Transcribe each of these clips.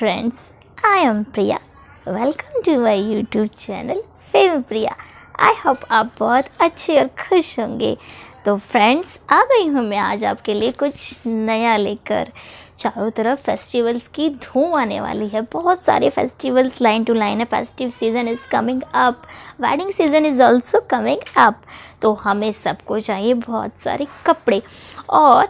friends, I am Priya. Welcome to my YouTube channel Fame priya. I hope आप बहुत अच्छे और खुश होंगे। तो फ्रेंड्स आ गई हूँ मैं आज आपके लिए कुछ नया लेकर। चारों तरफ फेस्टिवल्स की धूम आने वाली है, बहुत सारे फेस्टिवल्स लाइन टू लाइन है। Festive season is coming up, wedding season is also coming up. तो हमें सबको चाहिए बहुत सारे कपड़े और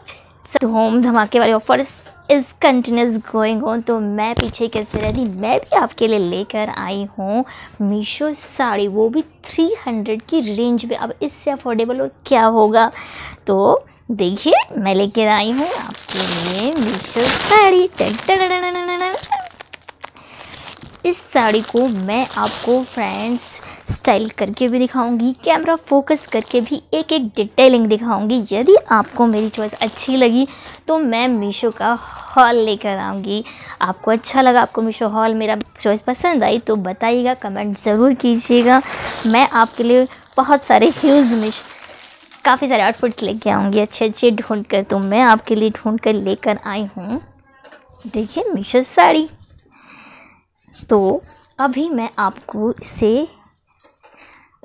धूम धमाके वाले offers is continuous going on. तो मैं पीछे कैसे रहती, मैं भी आपके लिए लेकर आई हूँ मीशो साड़ी, वो भी 300 की रेंज में। अब इससे अफोर्डेबल और क्या होगा। तो देखिए मैं लेकर आई हूँ आपके लिए मीशो साड़ी। इस साड़ी को मैं आपको फ्रेंड्स स्टाइल करके भी दिखाऊंगी, कैमरा फोकस करके भी एक एक डिटेलिंग दिखाऊंगी। यदि आपको मेरी चॉइस अच्छी लगी तो मैं मीशो का हॉल लेकर आऊंगी। आपको अच्छा लगा, आपको मीशो हॉल मेरा चॉइस पसंद आई तो बताइएगा, कमेंट ज़रूर कीजिएगा। मैं आपके लिए बहुत सारे ह्यूज मीशो काफ़ी सारे आउटफिट्स लेके आऊँगी अच्छे ढूँढ कर। तो मैं आपके लिए ढूँढ कर लेकर आई हूँ, देखिए मीशो साड़ी। तो अभी मैं आपको इसे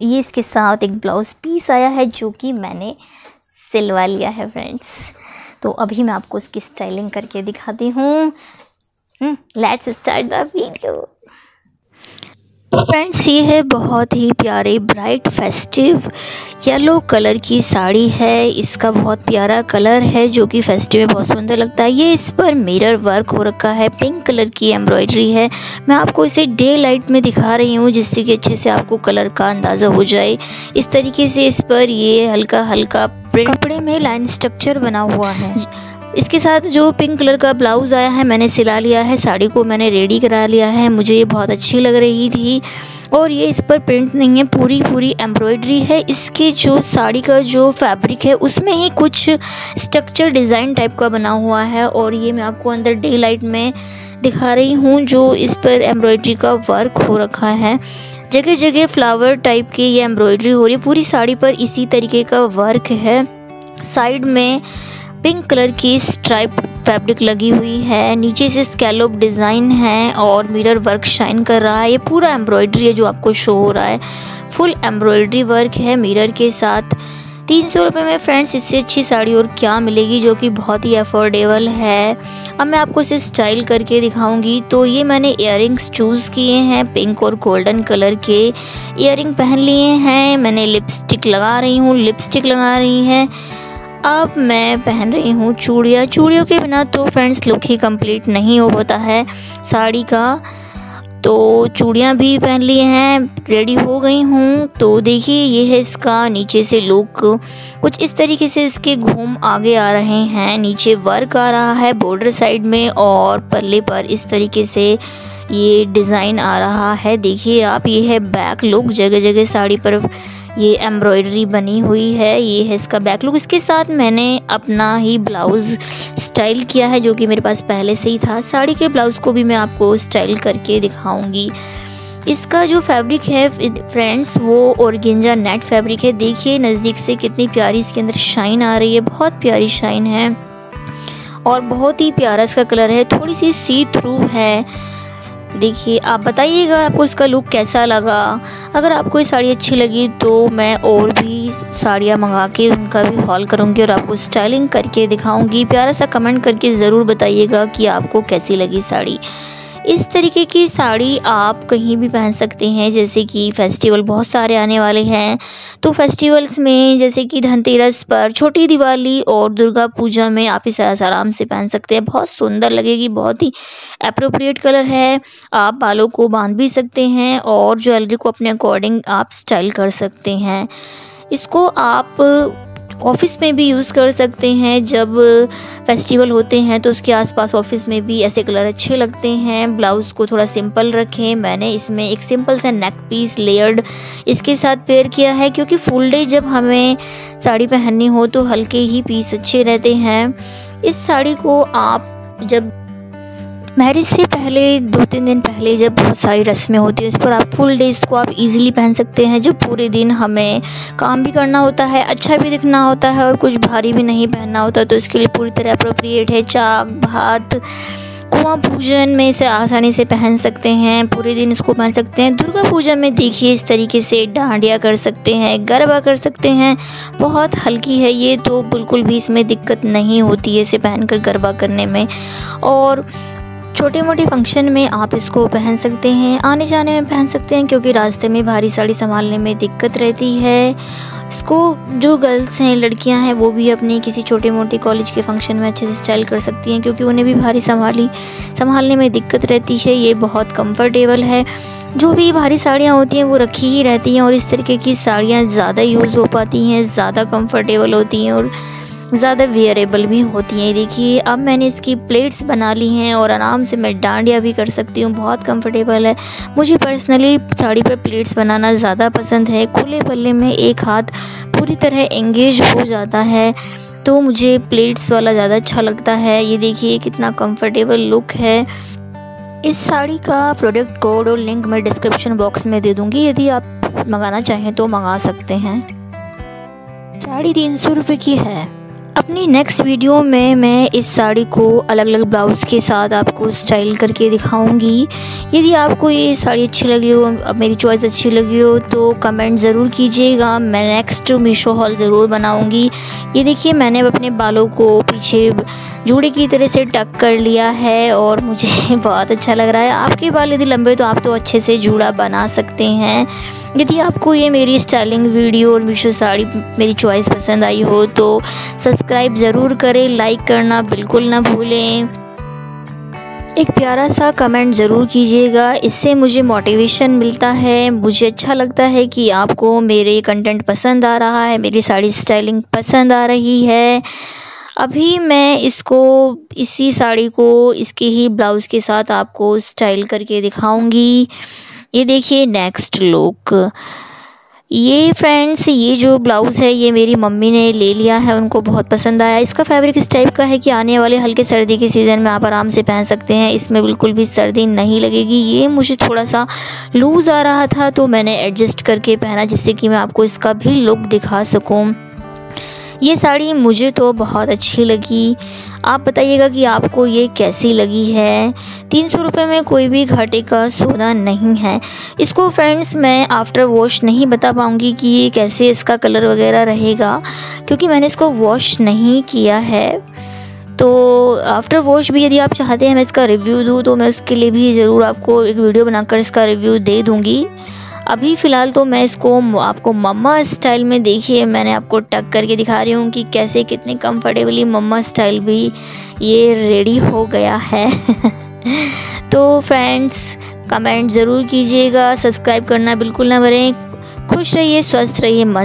ये इसके साथ एक ब्लाउज़ पीस आया है जो कि मैंने सिलवा लिया है फ्रेंड्स। तो अभी मैं आपको इसकी स्टाइलिंग करके दिखाती हूँ। Let's start the video. Friends ये है बहुत ही प्यारे ब्राइट फेस्टिव येलो कलर की साड़ी है। इसका बहुत प्यारा कलर है जो कि फेस्टिव में बहुत सुंदर लगता है। ये इस पर मिरर वर्क हो रखा है, पिंक कलर की एम्ब्रॉयडरी है। मैं आपको इसे डे लाइट में दिखा रही हूँ जिससे कि अच्छे से आपको कलर का अंदाज़ा हो जाए। इस तरीके से इस पर ये हल्का हल्का कपड़े में लाइन स्ट्रक्चर बना हुआ है। इसके साथ जो पिंक कलर का ब्लाउज़ आया है मैंने सिला लिया है, साड़ी को मैंने रेडी करा लिया है। मुझे ये बहुत अच्छी लग रही थी। और ये इस पर प्रिंट नहीं है, पूरी एम्ब्रॉयडरी है। इसके जो साड़ी का जो फैब्रिक है उसमें ही कुछ स्ट्रक्चर डिज़ाइन टाइप का बना हुआ है। और ये मैं आपको अंदर डे लाइट में दिखा रही हूँ जो इस पर एम्ब्रॉयडरी का वर्क हो रखा है। जगह जगह फ्लावर टाइप की ये एम्ब्रॉयडरी हो रही है, पूरी साड़ी पर इसी तरीके का वर्क है। साइड में पिंक कलर की स्ट्राइप फैब्रिक लगी हुई है, नीचे से स्कैलोप डिज़ाइन है और मिरर वर्क शाइन कर रहा है। ये पूरा एम्ब्रॉयडरी है जो आपको शो हो रहा है, फुल एम्ब्रॉयडरी वर्क है मिरर के साथ। 300 रुपये में फ्रेंड्स इससे अच्छी साड़ी और क्या मिलेगी, जो कि बहुत ही अफोर्डेबल है। अब मैं आपको इसे स्टाइल करके दिखाऊंगी। तो ये मैंने इयररिंग्स चूज़ किए हैं, पिंक और गोल्डन कलर के इयररिंग पहन लिए हैं। मैंने लिपस्टिक लगा रही हूँ, अब मैं पहन रही हूँ चूड़ियाँ। चूड़ियों के बिना तो फ्रेंड्स लुक ही कंप्लीट नहीं हो पाता है साड़ी का। तो चूड़ियाँ भी पहन ली हैं, रेडी हो गई हूँ। तो देखिए ये है इसका नीचे से लुक, कुछ इस तरीके से इसके घूम आगे आ रहे हैं, नीचे वर्क आ रहा है बॉर्डर साइड में और पल्ले पर इस तरीके से ये डिज़ाइन आ रहा है। देखिए आप, ये है बैक लुक, जगह जगह साड़ी पर ये एम्ब्रॉयडरी बनी हुई है। ये है इसका बैक लुक। इसके साथ मैंने अपना ही ब्लाउज़ स्टाइल किया है जो कि मेरे पास पहले से ही था। साड़ी के ब्लाउज़ को भी मैं आपको स्टाइल करके दिखाऊंगी। इसका जो फैब्रिक है फ्रेंड्स वो ऑर्गेंजा नेट फैब्रिक है। देखिए नज़दीक से कितनी प्यारी इसके अंदर शाइन आ रही है, बहुत प्यारी शाइन है और बहुत ही प्यारा इसका कलर है। थोड़ी सी सी थ्रू है। देखिए आप बताइएगा आपको इसका लुक कैसा लगा। अगर आपको ये साड़ी अच्छी लगी तो मैं और भी साड़ियाँ मंगा के उनका भी हॉल करूँगी और आपको स्टाइलिंग करके दिखाऊँगी। प्यारा सा कमेंट करके ज़रूर बताइएगा कि आपको कैसी लगी साड़ी। इस तरीके की साड़ी आप कहीं भी पहन सकते हैं, जैसे कि फेस्टिवल बहुत सारे आने वाले हैं। तो फेस्टिवल्स में जैसे कि धनतेरस पर, छोटी दिवाली और दुर्गा पूजा में आप इसे आराम से पहन सकते हैं, बहुत सुंदर लगेगी। बहुत ही एप्रोप्रिएट कलर है। आप बालों को बांध भी सकते हैं और ज्वेलरी को अपने अकॉर्डिंग आप स्टाइल कर सकते हैं। इसको आप ऑफ़िस में भी यूज़ कर सकते हैं, जब फेस्टिवल होते हैं तो उसके आसपास ऑफिस में भी ऐसे कलर अच्छे लगते हैं। ब्लाउज़ को थोड़ा सिंपल रखें। मैंने इसमें एक सिंपल सा नेक पीस लेयर्ड इसके साथ पेयर किया है क्योंकि फुल डे जब हमें साड़ी पहननी हो तो हल्के ही पीस अच्छे रहते हैं। इस साड़ी को आप जब मैरिज से पहले 2-3 दिन पहले जब बहुत सारी रस्में होती है, इस पर आप फुल डे इसको आप इजीली पहन सकते हैं। जब पूरे दिन हमें काम भी करना होता है, अच्छा भी दिखना होता है और कुछ भारी भी नहीं पहनना होता, तो इसके लिए पूरी तरह अप्रोप्रिएट है। चाक भात कुआं पूजन में इसे आसानी से पहन सकते हैं, पूरे दिन इसको पहन सकते हैं। दुर्गा पूजा में देखिए इस तरीके से डांडिया कर सकते हैं, गरबा कर सकते हैं। बहुत हल्की है ये तो बिल्कुल भी इसमें दिक्कत नहीं होती है इसे पहनकर गरबा करने में। और छोटे मोटे फंक्शन में आप इसको पहन सकते हैं, आने जाने में पहन सकते हैं, क्योंकि रास्ते में भारी साड़ी संभालने में दिक्कत रहती है। इसको जो गर्ल्स हैं, लड़कियां हैं, वो भी अपने किसी छोटे मोटे कॉलेज के फंक्शन में अच्छे से स्टाइल कर सकती हैं, क्योंकि उन्हें भी भारी संभालने में दिक्कत रहती है। ये बहुत कंफर्टेबल है। जो भी भारी साड़ियाँ होती हैं वो रखी ही रहती हैं, और इस तरीके की साड़ियाँ ज़्यादा यूज़ हो पाती हैं, ज़्यादा कंफर्टेबल होती हैं और ज़्यादा वेयरेबल भी होती हैं। देखिए अब मैंने इसकी प्लेट्स बना ली हैं और आराम से मैं डांडिया भी कर सकती हूँ। बहुत कंफर्टेबल है। मुझे पर्सनली साड़ी पर प्लेट्स बनाना ज़्यादा पसंद है। खुले पल्ले में एक हाथ पूरी तरह एंगेज हो जाता है, तो मुझे प्लेट्स वाला ज़्यादा अच्छा लगता है। ये देखिए कितना कंफर्टेबल लुक है। इस साड़ी का प्रोडक्ट कोड और लिंक मैं डिस्क्रिप्शन बॉक्स में दे दूँगी, यदि आप मंगाना चाहें तो मंगा सकते हैं। 350 रुपये की है। अपनी नेक्स्ट वीडियो में मैं इस साड़ी को अलग अलग ब्लाउज़ के साथ आपको स्टाइल करके दिखाऊंगी। यदि आपको ये साड़ी अच्छी लगी हो, मेरी चॉइस अच्छी लगी हो, तो कमेंट ज़रूर कीजिएगा। मैं नेक्स्ट मीशो हॉल ज़रूर बनाऊंगी। ये देखिए मैंने अब अपने बालों को पीछे जूड़े की तरह से टक कर लिया है और मुझे बहुत अच्छा लग रहा है। आपके बाल यदि लंबे तो आप तो अच्छे से जूड़ा बना सकते हैं। यदि आपको ये मेरी स्टाइलिंग वीडियो और मीशो साड़ी मेरी चॉइस पसंद आई हो तो सब्सक्राइब ज़रूर करें, लाइक करना बिल्कुल ना भूलें। एक प्यारा सा कमेंट ज़रूर कीजिएगा, इससे मुझे मोटिवेशन मिलता है। मुझे अच्छा लगता है कि आपको मेरे कंटेंट पसंद आ रहा है, मेरी साड़ी स्टाइलिंग पसंद आ रही है। अभी मैं इसको इसी साड़ी को इसके ही ब्लाउज़ के साथ आपको स्टाइल करके दिखाऊंगी। ये देखिए नेक्स्ट लुक। ये फ्रेंड्स ये जो ब्लाउज़ है ये मेरी मम्मी ने ले लिया है, उनको बहुत पसंद आया। इसका फैब्रिक इस टाइप का है कि आने वाले हल्के सर्दी के सीज़न में आप आराम से पहन सकते हैं, इसमें बिल्कुल भी सर्दी नहीं लगेगी। ये मुझे थोड़ा सा लूज़ आ रहा था तो मैंने एडजस्ट करके पहना, जिससे कि मैं आपको इसका भी लुक दिखा सकूँ। ये साड़ी मुझे तो बहुत अच्छी लगी। आप बताइएगा कि आपको ये कैसी लगी है। 300 रुपये में कोई भी घाटे का सौदा नहीं है। इसको फ्रेंड्स मैं आफ्टर वॉश नहीं बता पाऊँगी कि ये कैसे इसका कलर वगैरह रहेगा, क्योंकि मैंने इसको वॉश नहीं किया है। तो आफ्टर वॉश भी यदि आप चाहते हैं मैं इसका रिव्यू दूँ तो मैं उसके लिए भी ज़रूर आपको एक वीडियो बनाकर इसका रिव्यू दे दूँगी। अभी फ़िलहाल तो मैं इसको आपको मम्मा स्टाइल में, देखिए मैंने आपको टक करके दिखा रही हूँ कि कैसे कितने कंफर्टेबली मम्मा स्टाइल भी ये रेडी हो गया है। तो फ्रेंड्स कमेंट ज़रूर कीजिएगा, सब्सक्राइब करना बिल्कुल ना भूलें। खुश रहिए, स्वस्थ रहिए, मस्त।